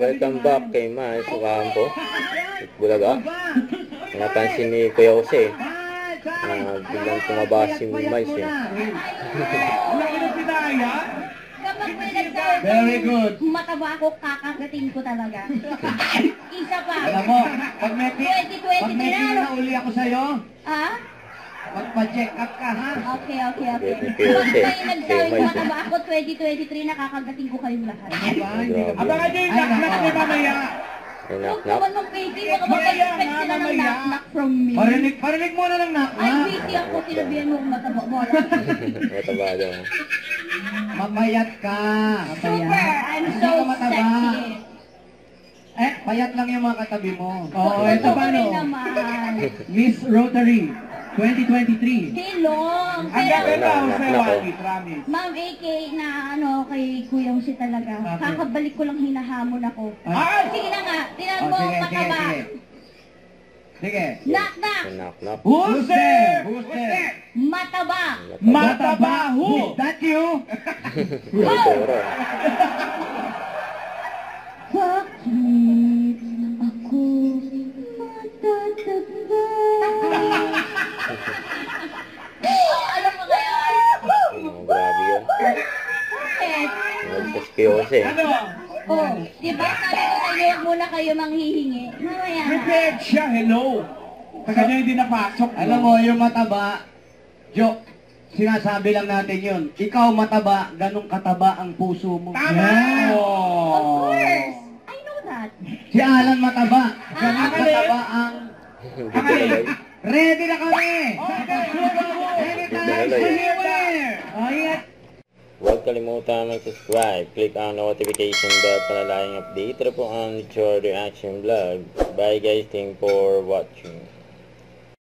Welcome back kay Ma Sukaan po Bulaga. Napansin ni Kuya Jose bilang tumaba si Mais eh. Very good. Mataba ako, kakagatin ko talaga. Isa pa. Alam mo, pag may pina uli ako sa'yo, magpa-check up ka ha? Okay. Kayo nagsabi ko, mataba ako, 2023, nakakagatin ko kayong lahat. Abangan nyo yung knock-knock niya mamaya. Knock-knock? Huwag naman mong baby, baka mag-expect sila ng knock-knock from me. Parinig mo na lang knock-knock. Ay, baby ako, sinabihan mo kung mataba mo. Mataba daw. Mamayat ka. Super! I'm so sexy. Eh, payat lang yung mga katabi mo. Oo, ito paano? Miss Rotary, 2023. Di long. Ang ganda na ako sa'yo, Wally, promise. Ma'am, AK na ano, kay Kuya Jose talaga. Kakabalik ko lang hinahamon ako. Sige na nga, tinan mo ang mataba. Sige. Knock-knock. Who's there? Mataba. Mataba who? Is that you? Bakit ako matataba? Alam mo kayo? Grabe yun. Bakit? Nagpas kayo kasi. Diba sabi ko sa'yo, huwag muna kayo manghihingi. Prepared siya, hello. Kasi nyo hindi napasok. Alam mo, yung mataba, joke, sinasabi lang natin yun. Ikaw mataba, ganong kataba ang puso mo. Tama! Of course! I know that. Si Alan mataba, ganong kataba ang... Ready na kami! Okay, ready tayo sa here! Ayat! Huwag kalimutan mag-subscribe, click ang notification bell para laging update po ang Nature Reaction Vlog. Bye guys, thanks for watching.